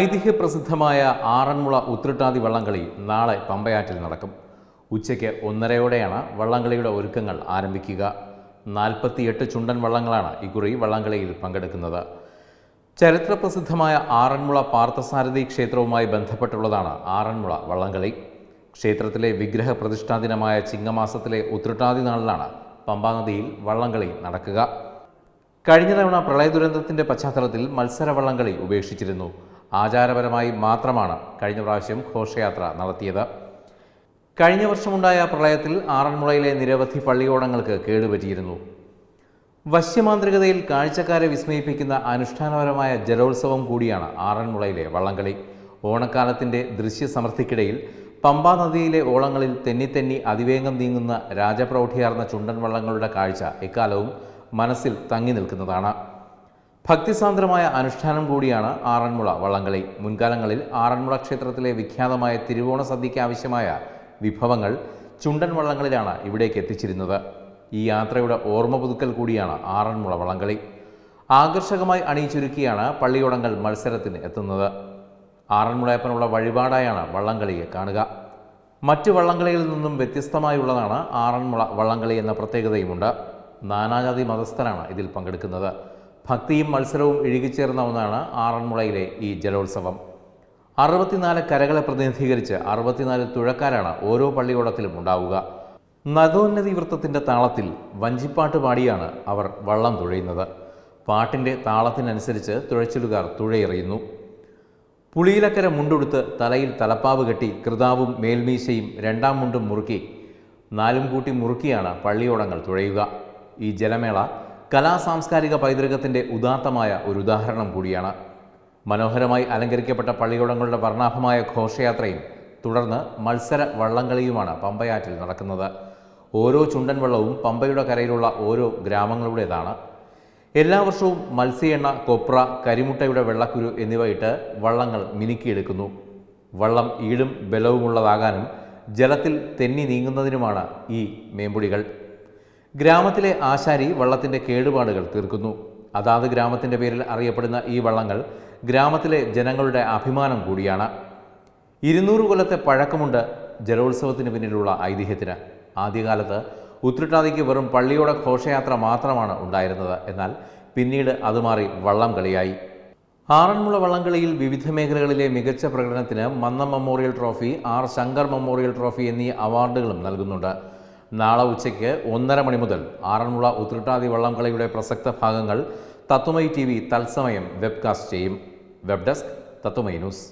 ഐതിഹ്യപ്രസിദ്ധമായ ആറന്മുള ഉത്രട്ടാതി വള്ളംകളി നാളെ പമ്പയാറ്റിൽ നടക്കും. ഉച്ചയ്ക്ക് ഒന്നരയോടെയാണ് വള്ളംകളിയുടെ ഒരുക്കങ്ങൾ ആരംഭിക്കുക. 48 ചുണ്ടൻ വള്ളങ്ങളാണ് ഇക്കുറി വള്ളംകളിയിൽ പങ്കെടുക്കുന്നത്. ചരിത്രപ്രസിദ്ധമായ ആറന്മുള പാർത്തസാരഥി ക്ഷേത്രവുമായി ബന്ധപ്പെട്ടുള്ളതാണ് ആറന്മുള വള്ളംകളി. ക്ഷേത്രത്തിലെ വിഗ്രഹ പ്രതിഷ്ഠാ ദിനമായ ചിങ്ങമാസത്തിലെ ഉത്രട്ടാതി നാളിലാണ് പമ്പാനദിയിൽ വള്ളംകളി നടക്കുക. കഴിഞ്ഞ തവണ പ്രളയദുരന്തത്തിൻ്റെ പശ്ചാത്തലത്തിൽ മത്സര വള്ളംകളി ഉപേക്ഷിച്ചിരുന്നു. ആചാരപരമായി മാത്രമാണ് കഴിഞ്ഞ പ്രാവശ്യം ഘോഷയാത്ര നടത്തിയത്. കഴിഞ്ഞ വർഷമുണ്ടായ പ്രളയത്തിൽ ആറന്മുളയിലെ നിരവധി പള്ളിയോടങ്ങൾക്ക് കേടുപറ്റിയിരുന്നു. വശ്യമാന്ത്രികതയിൽ കാഴ്ചക്കാരെ വിസ്മയിപ്പിക്കുന്ന അനുഷ്ഠാനപരമായ ജലോത്സവം കൂടിയാണ് ആറന്മുളയിലെ വള്ളംകളി. ഓണക്കാലത്തിൻ്റെ ദൃശ്യസമൃദ്ധിക്കിടയിൽ പമ്പാ നദിയിലെ ഓളങ്ങളിൽ തെന്നിത്തെന്നി അതിവേഗം നീങ്ങുന്ന രാജപ്രൗഢിയാർന്ന ചുണ്ടൻ വള്ളങ്ങളുടെ കാഴ്ച എക്കാലവും മനസ്സിൽ തങ്ങി നിൽക്കുന്നതാണ്. ഭക്തിസാന്ദ്രമായ അനുഷ്ഠാനം കൂടിയാണ് ആറന്മുള വള്ളംകളി. മുൻകാലങ്ങളിൽ ആറന്മുള ക്ഷേത്രത്തിലെ വിഖ്യാതമായ തിരുവോണ സദ്യയ്ക്ക് ആവശ്യമായ വിഭവങ്ങൾ ചുണ്ടൻ വള്ളങ്ങളിലാണ് ഇവിടേക്ക് എത്തിച്ചിരുന്നത്. ഈ യാത്രയുടെ ഓർമ്മ പുതുക്കൽ കൂടിയാണ് ആറന്മുള വള്ളംകളി. ആകർഷകമായി അണിയിച്ചൊരുക്കിയാണ് പള്ളിയോടങ്ങൾ മത്സരത്തിന് എത്തുന്നത്. ആറന്മുളയപ്പനുള്ള വഴിപാടായാണ് വള്ളംകളിയെ കാണുക. മറ്റ് വള്ളംകളിയിൽ നിന്നും വ്യത്യസ്തമായുള്ളതാണ് ആറന്മുള വള്ളംകളി എന്ന പ്രത്യേകതയുമുണ്ട്. നാനാജാതി മതസ്ഥരാണ് ഇതിൽ പങ്കെടുക്കുന്നത്. ഭക്തിയും മത്സരവും ഇഴുകിച്ചേർന്ന ഒന്നാണ് ആറന്മുളയിലെ ഈ ജലോത്സവം. 64 കരകളെ പ്രതിനിധീകരിച്ച് 64 തുഴക്കാരാണ് ഓരോ പള്ളിയോടത്തിലും ഉണ്ടാവുക. നദോന്നതി വൃത്തത്തിൻ്റെ താളത്തിൽ വഞ്ചിപ്പാട്ട് പാടിയാണ് അവർ വള്ളം തുഴയുന്നത്. പാട്ടിൻ്റെ താളത്തിനനുസരിച്ച് തുഴച്ചിലുകാർ തുഴയെറിയുന്നു. പുളിയിലക്കര മുണ്ടുടുത്ത് തലയിൽ തലപ്പാവ് കെട്ടി കൃതാവും മേൽമീശയും 2ാം മുണ്ടും മുറുക്കി 4 കൂട്ടി മുറുക്കിയാണ് പള്ളിയോടങ്ങൾ തുഴയുക. ഈ ജലമേള കലാസാംസ്കാരിക പൈതൃകത്തിൻ്റെ ഉദാത്തമായ ഒരു ഉദാഹരണം കൂടിയാണ്. മനോഹരമായി അലങ്കരിക്കപ്പെട്ട പള്ളിയോടങ്ങളുടെ വർണ്ണാഭമായ ഘോഷയാത്രയും തുടർന്ന് മത്സര വള്ളംകളിയുമാണ് പമ്പയാറ്റിൽ നടക്കുന്നത്. ഓരോ ചുണ്ടൻ വള്ളവും പമ്പയുടെ കരയിലുള്ള ഓരോ ഗ്രാമങ്ങളുടേതാണ്. എല്ലാ വർഷവും മത്സ്യയെണ്ണ, കൊപ്ര, കരിമുട്ടയുടെ വെള്ളക്കുരു എന്നിവയിട്ട് വള്ളങ്ങൾ മിനുക്കിയെടുക്കുന്നു. വള്ളം ഈടും ബലവുമുള്ളതാകാനും ജലത്തിൽ തെന്നി നീങ്ങുന്നതിനുമാണ് ഈ മേമ്പുടികൾ. ഗ്രാമത്തിലെ ആശാരി വള്ളത്തിൻ്റെ കേടുപാടുകൾ തീർക്കുന്നു. അതാത് ഗ്രാമത്തിൻ്റെ പേരിൽ അറിയപ്പെടുന്ന ഈ വള്ളങ്ങൾ ഗ്രാമത്തിലെ ജനങ്ങളുടെ അഭിമാനം കൂടിയാണ്. 200 കൊല്ലത്തെ പഴക്കമുണ്ട് ജലോത്സവത്തിന് പിന്നിലുള്ള ഐതിഹ്യത്തിന്. ആദ്യകാലത്ത് ഉത്രട്ടാതിക്ക് വെറും പള്ളിയോട ഘോഷയാത്ര മാത്രമാണ് ഉണ്ടായിരുന്നത്. എന്നാൽ പിന്നീട് അത് മാറി വള്ളം കളിയായി. ആറന്മുള വള്ളംകളിയിൽ വിവിധ മേഖലകളിലെ മികച്ച പ്രകടനത്തിന് Mannam memorial trophy, R Shankar memorial trophy എന്നീ അവാർഡുകളും നൽകുന്നുണ്ട്. നാളെ ഉച്ചയ്ക്ക് 1:30 മുതൽ ആറന്മുള ഉത്രട്ടാതി വള്ളംകളിയുടെ പ്രസക്ത ഭാഗങ്ങൾ തത്വമയി TV തത്സമയം വെബ്കാസ്റ്റ് ചെയ്യും. Web desk, Tatwamayi news.